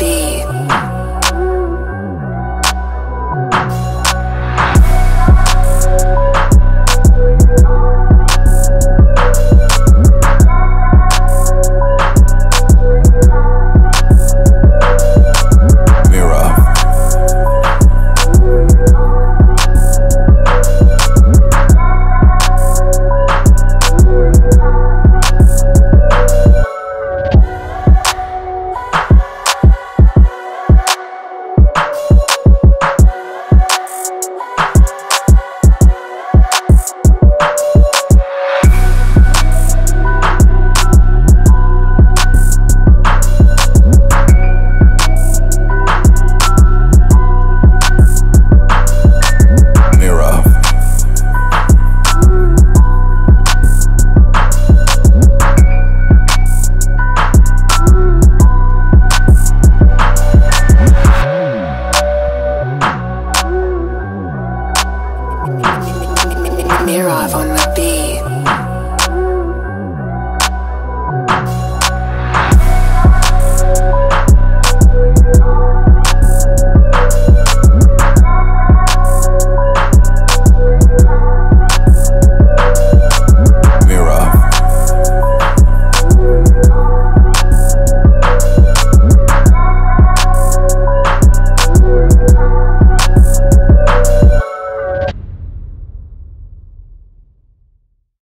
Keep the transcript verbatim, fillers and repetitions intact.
be.